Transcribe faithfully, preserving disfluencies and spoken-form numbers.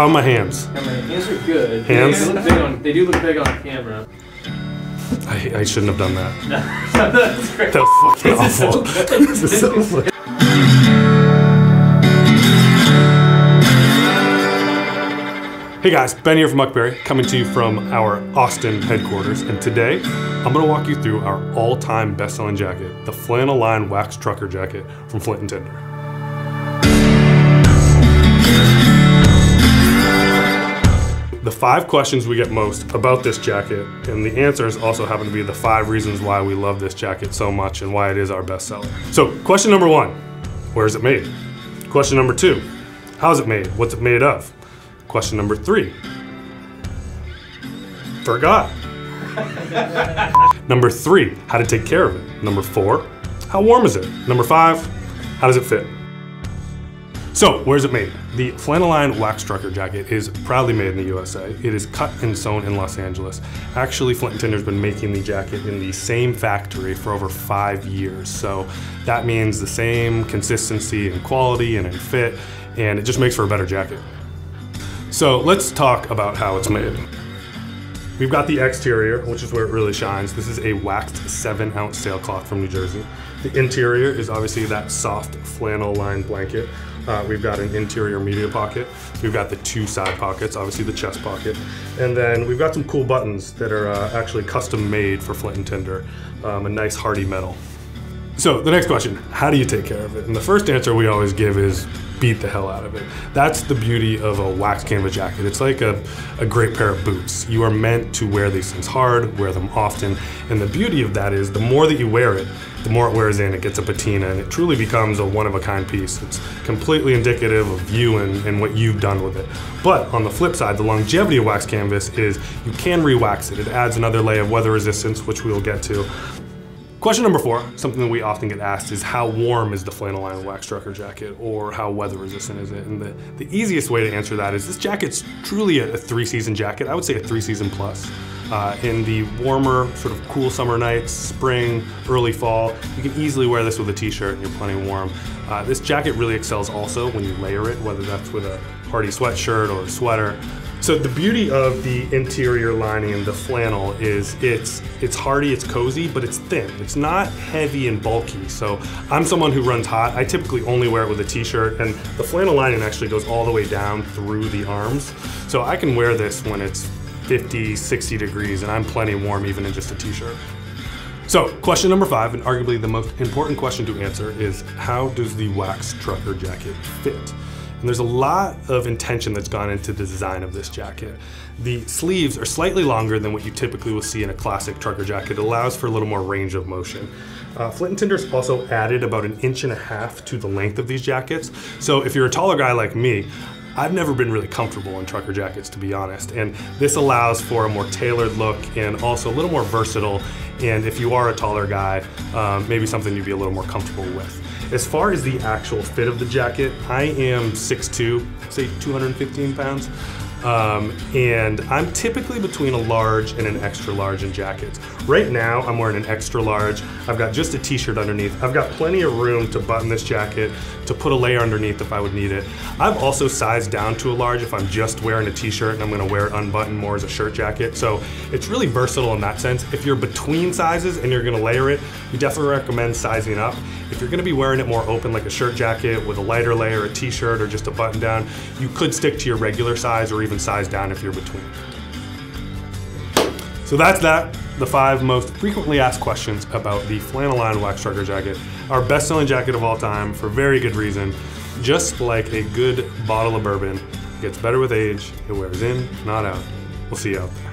How are my hands? Yeah, my hands are good. Hands? They, they, look big on, they do look big on camera. I, I shouldn't have done that. No, that's great. That was fucking awful. This is so good. Hey guys, Ben here from Muckberry, coming to you from our Austin headquarters, and today I'm gonna walk you through our all-time best-selling jacket, the Flannel-Lined Waxed Trucker jacket from Flint and Tinder. The five questions we get most about this jacket, and the answers also happen to be the five reasons why we love this jacket so much and why it is our best-seller. So question number one, where is it made? Question number two, how is it made? What's it made of? Question number three, forgot. Number three, how to take care of it. Number four, how warm is it? Number five, how does it fit? So, where's it made? The Flannel-Lined Waxed Trucker jacket is proudly made in the U S A. It is cut and sewn in Los Angeles. Actually, Flint and Tinder's been making the jacket in the same factory for over five years. So that means the same consistency and quality and in fit, and it just makes for a better jacket. So let's talk about how it's made. We've got the exterior, which is where it really shines. This is a waxed seven ounce sailcloth from New Jersey. The interior is obviously that soft flannel lined blanket. Uh, we've got an interior media pocket. We've got the two side pockets, obviously the chest pocket. And then we've got some cool buttons that are uh, actually custom made for Flint and Tinder, um, a nice hardy metal. So the next question, how do you take care of it? And the first answer we always give is beat the hell out of it. That's the beauty of a wax canvas jacket. It's like a, a great pair of boots. You are meant to wear these things hard, wear them often. And the beauty of that is the more that you wear it, the more it wears in, it gets a patina, and it truly becomes a one-of-a-kind piece. It's completely indicative of you and, and what you've done with it. But on the flip side, the longevity of wax canvas is you can re-wax it. It adds another layer of weather resistance, which we'll get to. Question number four, something that we often get asked is how warm is the Flannel-Lined Waxed Trucker jacket, or how weather resistant is it? And the, the easiest way to answer that is this jacket's truly a, a three season jacket. I would say a three season plus. Uh, in the warmer, sort of cool summer nights, spring, early fall, you can easily wear this with a t-shirt and you're plenty warm. Uh, this jacket really excels also when you layer it, whether that's with a hardy sweatshirt or a sweater. So the beauty of the interior lining and the flannel is it's it's hardy, it's cozy, but it's thin. It's not heavy and bulky. So I'm someone who runs hot. I typically only wear it with a t-shirt, and the flannel lining actually goes all the way down through the arms. So I can wear this when it's fifty, sixty degrees, and I'm plenty warm even in just a t-shirt. So question number five, and arguably the most important question to answer, is how does the wax trucker jacket fit? And there's a lot of intention that's gone into the design of this jacket. The sleeves are slightly longer than what you typically will see in a classic trucker jacket. It allows for a little more range of motion. Uh, Flint and Tinder's also added about an inch and a half to the length of these jackets. So if you're a taller guy like me, I've never been really comfortable in trucker jackets, to be honest, and this allows for a more tailored look and also a little more versatile, and if you are a taller guy, um, maybe something you'd be a little more comfortable with. As far as the actual fit of the jacket, I am six two, say two hundred fifteen pounds, um, and I'm typically between a large and an extra large in jackets. Right now, I'm wearing an extra large. I've got just a t-shirt underneath. I've got plenty of room to button this jacket, to put a layer underneath if I would need it. I've also sized down to a large if I'm just wearing a t-shirt and I'm gonna wear it unbuttoned more as a shirt jacket. So it's really versatile in that sense. If you're between sizes and you're gonna layer it, we definitely recommend sizing up. If you're gonna be wearing it more open like a shirt jacket with a lighter layer, a t-shirt, or just a button down, you could stick to your regular size or even size down if you're between. So that's that. The five most frequently asked questions about the Flannel-Lined Waxed Trucker jacket, our best-selling jacket of all time for very good reason. Just like a good bottle of bourbon, it gets better with age, it wears in, not out. We'll see you out there.